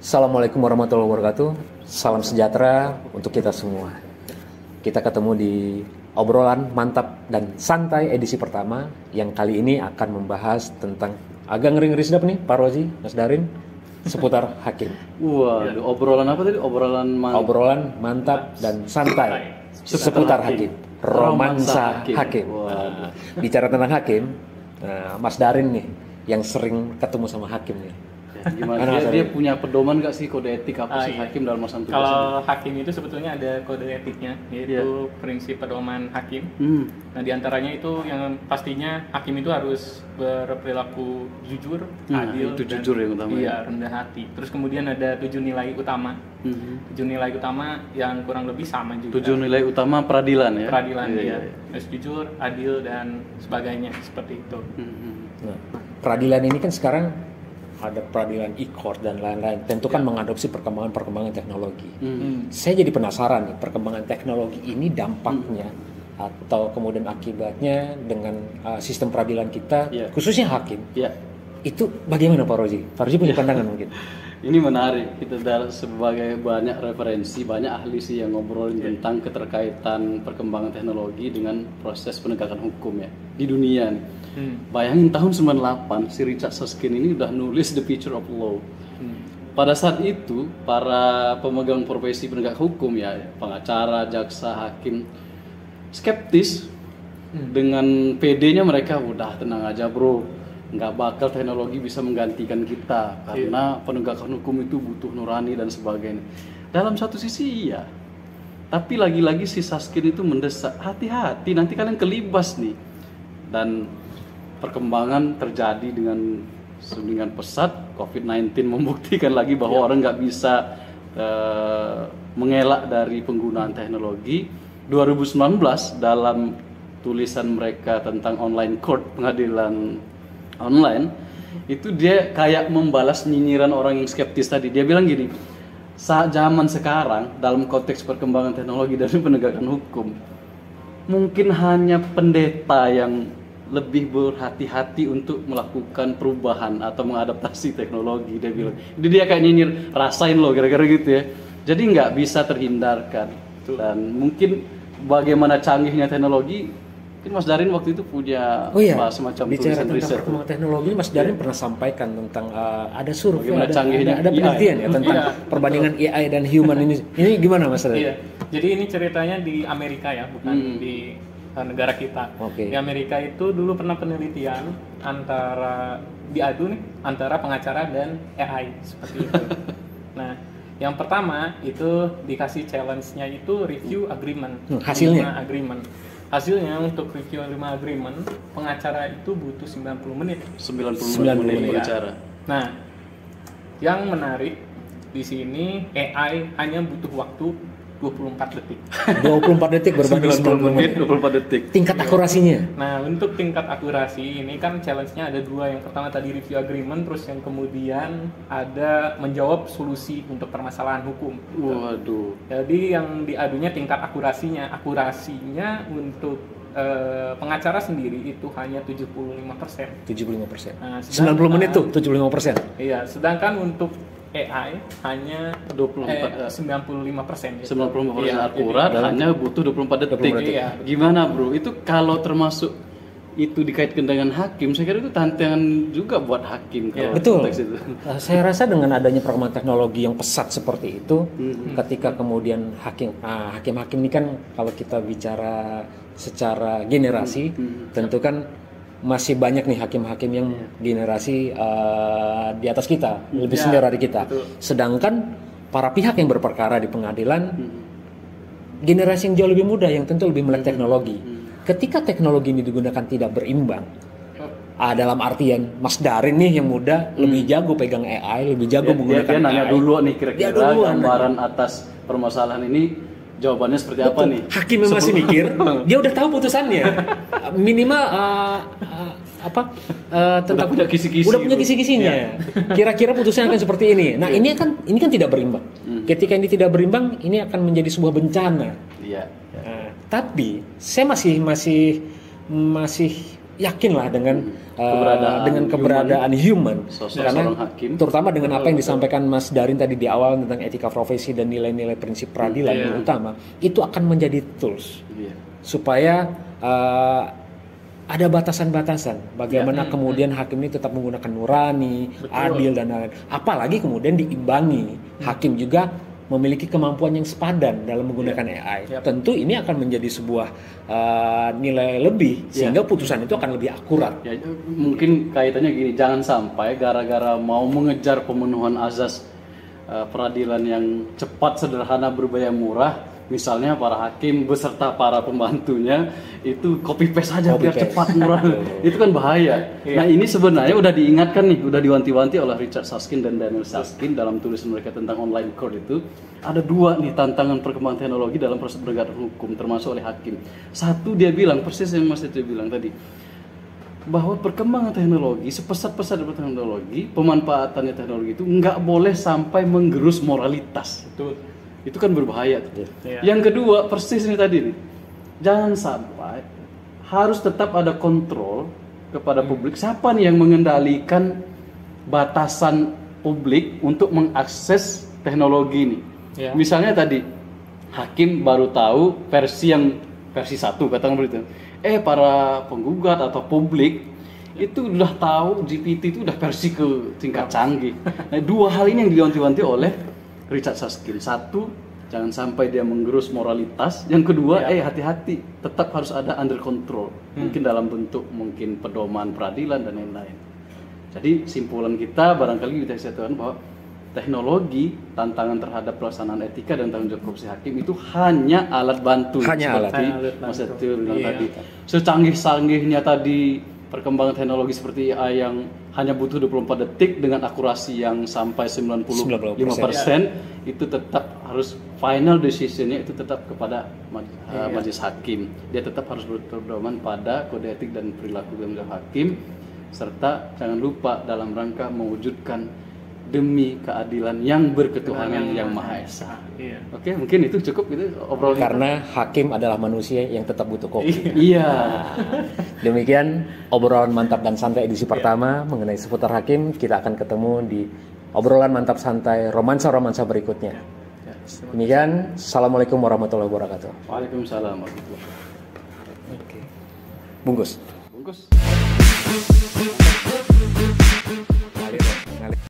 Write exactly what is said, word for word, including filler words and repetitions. Assalamualaikum warahmatullahi wabarakatuh. Salam sejahtera untuk kita semua. Kita ketemu di obrolan mantap dan santai edisi pertama yang kali ini akan membahas tentang agak ngeri-ngeri sedap nih, Pak Rozi, Mas Darin, seputar hakim. Wah, obrolan apa tadi? Obrolan mantap. Obrolan mantap dan santai seputar hakim. Romansa hakim. hakim. Wow. Bicara tentang hakim, nah, Mas Darin nih yang sering ketemu sama hakim nih. Gimana dia, dia punya pedoman gak sih kode etik apa ah, sih iya. hakim dalam masa tugasnya? Kalau hakim itu sebetulnya ada kode etiknya, yaitu yeah. prinsip pedoman hakim. Hmm. Nah diantaranya itu yang pastinya hakim itu harus berperilaku jujur, hmm, adil, itu jujur dan yang utama, iya, ya? rendah hati. Terus kemudian ada tujuh nilai utama. Hmm. Tujuh nilai utama yang kurang lebih sama juga. Tujuh nilai utama peradilan ya? Peradilan ya. Yeah, yeah. Harus jujur, adil dan sebagainya seperti itu. Hmm. Nah, peradilan ini kan sekarang ada peradilan e-court dan lain-lain, tentu kan ya. mengadopsi perkembangan-perkembangan teknologi. Hmm. Saya jadi penasaran nih, perkembangan teknologi ini dampaknya hmm. atau kemudian akibatnya dengan uh, sistem peradilan kita, ya. khususnya hakim, ya. itu bagaimana Pak Rozi? Pak Rozi punya pandangan ya. mungkin? Ini menarik, kita sebagai banyak referensi, banyak ahli sih yang ngobrolin ya. tentang keterkaitan perkembangan teknologi dengan proses penegakan hukum ya, di dunia nih. Hmm. Bayangin tahun sembilan puluh delapan si Richard Susskind ini udah nulis The Future of Law. Hmm. Pada saat itu para pemegang profesi penegak hukum ya, pengacara, jaksa, hakim skeptis hmm. dengan P D-nya mereka, udah tenang aja bro, nggak bakal teknologi bisa menggantikan kita karena yeah. penegakan hukum itu butuh nurani dan sebagainya. Dalam satu sisi iya, tapi lagi-lagi si Susskind itu mendesak, hati-hati nanti kalian kelibas nih. Dan perkembangan terjadi dengan dengan pesat. Covid sembilan belas membuktikan lagi bahwa ya. orang nggak bisa uh, mengelak dari penggunaan teknologi. dua ribu sembilan belas dalam tulisan mereka tentang online court, pengadilan online, itu dia kayak membalas nyinyiran orang yang skeptis tadi. Dia bilang gini, saat zaman sekarang dalam konteks perkembangan teknologi dan penegakan hukum, mungkin hanya pendeta yang lebih berhati-hati untuk melakukan perubahan atau mengadaptasi teknologi, dia bilang. Jadi dia kayak nyinyir, rasain loh, gara-gara gitu ya. Jadi nggak bisa terhindarkan. Dan mungkin bagaimana canggihnya teknologi, mungkin Mas Darin waktu itu punya oh iya. semacam bicara tulisan riset. Bicara tentang teknologi, Mas Darin yeah. pernah sampaikan tentang uh, ada survei, ada, ada, ada penelitian ya tentang yeah. perbandingan A I dan human ini. Ini gimana Mas Darin? Yeah. Jadi ini ceritanya di Amerika ya, bukan hmm. di negara kita. Okay. Di Amerika itu dulu pernah penelitian antara diadu nih antara pengacara dan A I seperti itu. Nah, yang pertama itu dikasih challenge-nya itu review agreement. Hmm, hasilnya lima agreement. Hasilnya untuk review lima agreement, pengacara itu butuh sembilan puluh menit. sembilan puluh, sembilan puluh menit pengacara. Ya. Nah, yang menarik di sini A I hanya butuh waktu dua puluh empat detik. dua puluh empat detik berbanding sembilan puluh menit, dua puluh empat detik. Tingkat akurasinya. Nah, untuk tingkat akurasi ini kan challenge-nya ada dua. Yang pertama tadi review agreement, terus yang kemudian ada menjawab solusi untuk permasalahan hukum. Waduh. Jadi yang diadunya tingkat akurasinya. Akurasinya untuk eh, pengacara sendiri itu hanya tujuh puluh lima persen. tujuh puluh lima persen. Nah, sembilan puluh menit tuh tujuh puluh lima persen. Iya, sedangkan untuk A I hanya dua puluh empat, eh, sembilan puluh lima persen. sembilan puluh lima persen ya, akurat, jadi, hanya butuh dua puluh empat detik. Iya. Gimana bro? Itu kalau termasuk itu dikaitkan dengan hakim, saya kira itu tantangan juga buat hakim. Kalau ya, betul. Itu. Saya rasa dengan adanya perkembangan teknologi yang pesat seperti itu, mm-hmm. ketika kemudian hakim, ah, hakim-hakim ini kan kalau kita bicara secara generasi, mm-hmm. tentu kan masih banyak nih hakim-hakim yang yeah. generasi uh, di atas kita, lebih yeah, senior dari kita. Betul. Sedangkan para pihak yang berperkara di pengadilan mm-hmm. generasi yang jauh lebih muda yang tentu lebih melek mm-hmm. teknologi. Mm-hmm. Ketika teknologi ini digunakan tidak berimbang, mm-hmm. ah, dalam artian Mas Darin nih yang muda mm-hmm. lebih jago pegang A I, lebih jago yeah, menggunakan yeah, dia nanya A I. Dulu nih kira-kira gambaran atas permasalahan ini. Jawabannya seperti Betul. apa nih? Hakim yang masih mikir, dia udah tahu putusannya. Minimal uh, uh, apa? Uh, tentang udah punya kisi-kisi. Udah punya kisi-kisinya. Yeah. Kira-kira putusannya akan seperti ini. Nah, yeah. ini akan ini kan tidak berimbang. Mm. Ketika ini tidak berimbang, ini akan menjadi sebuah bencana. Iya. Yeah. Yeah. Nah, tapi saya masih masih masih yakinlah dengan keberadaan uh, dengan keberadaan human, human. Sosok karena hakim. Terutama dengan apa yang disampaikan Mas Darin tadi di awal tentang etika profesi dan nilai-nilai prinsip peradilan yeah. yang utama, itu akan menjadi tools yeah. supaya uh, ada batasan-batasan bagaimana ya, ya, ya. kemudian hakim ini tetap menggunakan nurani, betul. Adil dan lain-lain. Apalagi kemudian diimbangi hakim juga memiliki kemampuan yang sepadan dalam menggunakan ya. A I. Ya. Tentu ini akan menjadi sebuah uh, nilai lebih sehingga ya. putusan itu akan lebih akurat. Ya, mungkin kaitannya gini, jangan sampai gara-gara mau mengejar pemenuhan azas uh, peradilan yang cepat, sederhana, berbayar murah, misalnya para hakim beserta para pembantunya itu copy paste aja copy biar paste. cepat murah. Itu kan bahaya. Yeah. Nah, ini sebenarnya udah diingatkan nih, udah diwanti-wanti oleh Richard Susskind dan Daniel Susskind dalam tulisan mereka tentang online court. Itu ada dua nih tantangan perkembangan teknologi dalam proses penegakan hukum termasuk oleh hakim. Satu, dia bilang persis yang Mas Tejo bilang tadi, bahwa perkembangan teknologi, sepesat-pesat dari teknologi, pemanfaatannya teknologi itu nggak boleh sampai menggerus moralitas. Betul. Itu kan berbahaya. Yeah. Yang kedua, persis ini tadi nih, jangan sampai, harus tetap ada kontrol kepada hmm. publik. Siapa nih yang mengendalikan batasan publik untuk mengakses teknologi ini? Yeah. Misalnya tadi, hakim baru tahu versi yang versi satu, katakan begitu. Eh, para penggugat atau publik itu udah tahu G P T itu udah versi ke tingkat canggih. Nah, dua hal ini yang diwanti-wanti oleh Richard Susskind. Satu, jangan sampai dia menggerus moralitas. Yang kedua, ya. eh hati-hati, tetap harus ada under control. Hmm. Mungkin dalam bentuk mungkin pedoman peradilan dan lain-lain. Jadi simpulan kita barangkali kita katakan bahwa teknologi, tantangan terhadap pelaksanaan etika dan tanggung jawab korupsi hakim itu hanya alat bantu. Hanya alat. Mas Tejo bilang tadi, secanggih-canggihnya tadi perkembangan teknologi seperti A I yang hanya butuh dua puluh empat detik dengan akurasi yang sampai sembilan puluh lima persen, itu tetap harus final decision-nya itu tetap kepada maj- yeah. majelis hakim. Dia tetap harus berpedoman pada kode etik dan perilaku majelis hakim, serta jangan lupa dalam rangka mewujudkan demi keadilan yang berketuhanan yang Maha Esa. Iya. Oke, mungkin itu cukup gitu obrolan. Karena kita, hakim adalah manusia yang tetap butuh kopi. Iya. Nah, demikian obrolan mantap dan santai edisi pertama iya. mengenai seputar hakim. Kita akan ketemu di obrolan mantap santai romansa-romansa berikutnya. Demikian, assalamualaikum warahmatullahi wabarakatuh. Waalaikumsalam warahmatullahi wabarakatuh. Oke. Bungkus. Bungkus.